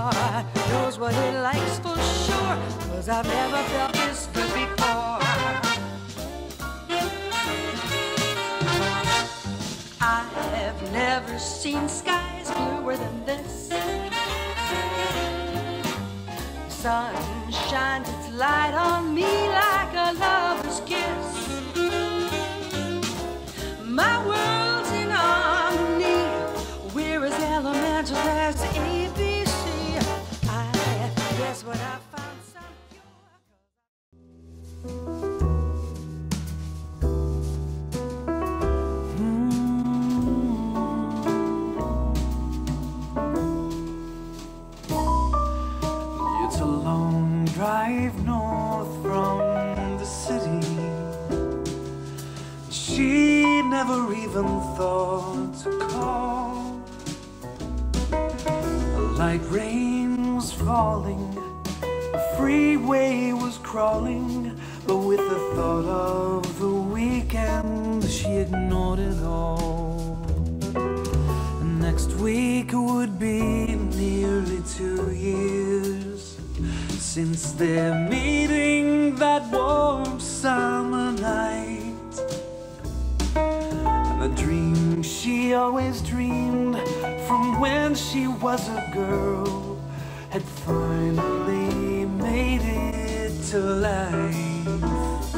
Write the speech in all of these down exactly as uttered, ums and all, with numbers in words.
heart knows what it likes for sure, 'cause I've never felt this good before. I have never seen skies bluer than this. The sun shines its light on me like a lover's kiss. My world's in harmony, we're as elemental as A B C. I guess what I found some cure. It's a long drive north from the city. She never even thought to call. Like rain was falling, the freeway was crawling, but with the thought of the weekend, she ignored it all. And next week would be nearly two years since their meeting that warm summer night. A dream she always dreamed from when she was a girl had finally made it to life.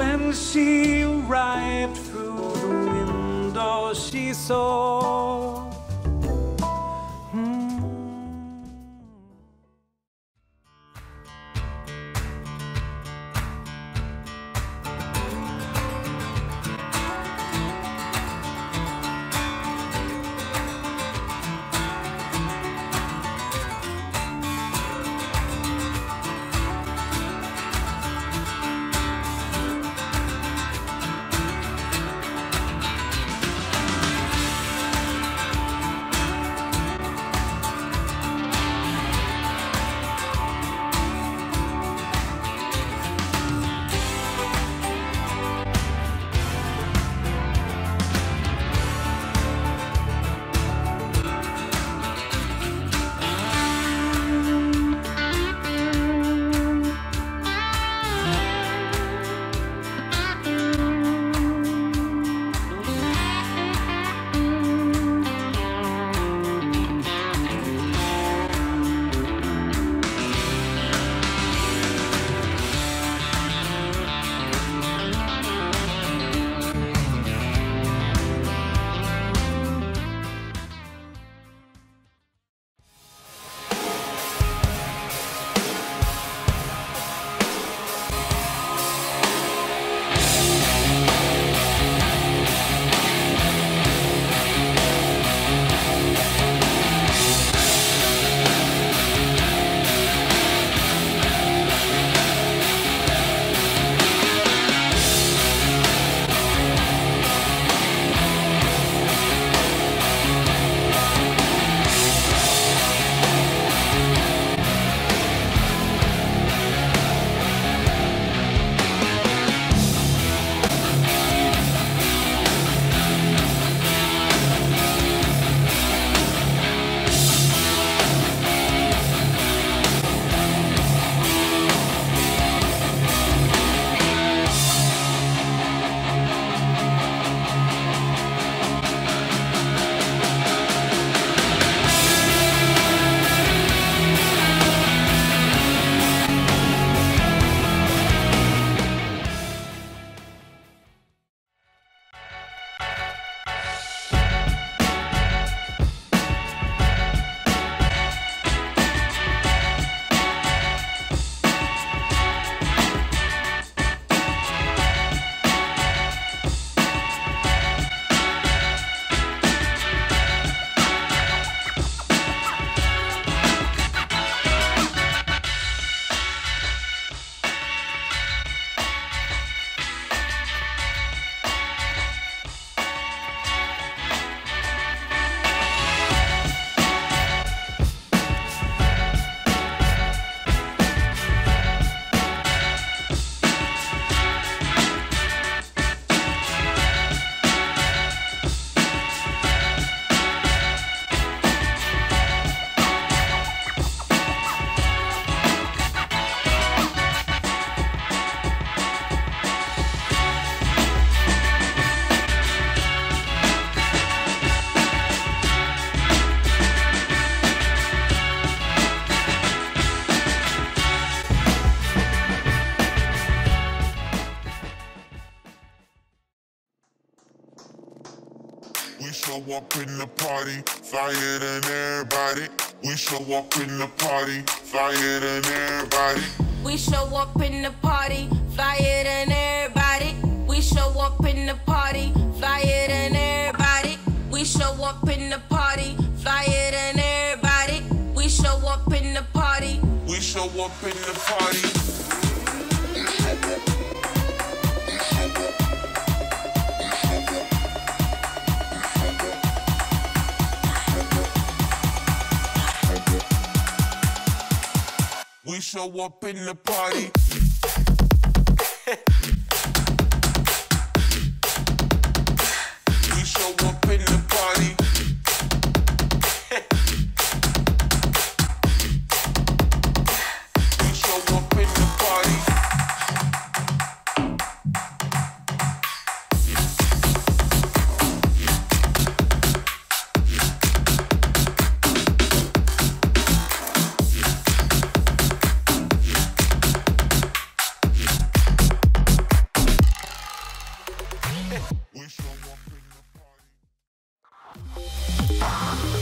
When she arrived through the window, she saw. We show up in the party, flyer than everybody. We show up in the party, flyer than everybody. We show up in the party, flyer than everybody. We show up in the party, flyer than everybody. We show up in the party, flyer than everybody. We show up in the party. We show up in the party. We show up in the party. We show up in the party. We show up in the we show up in the party.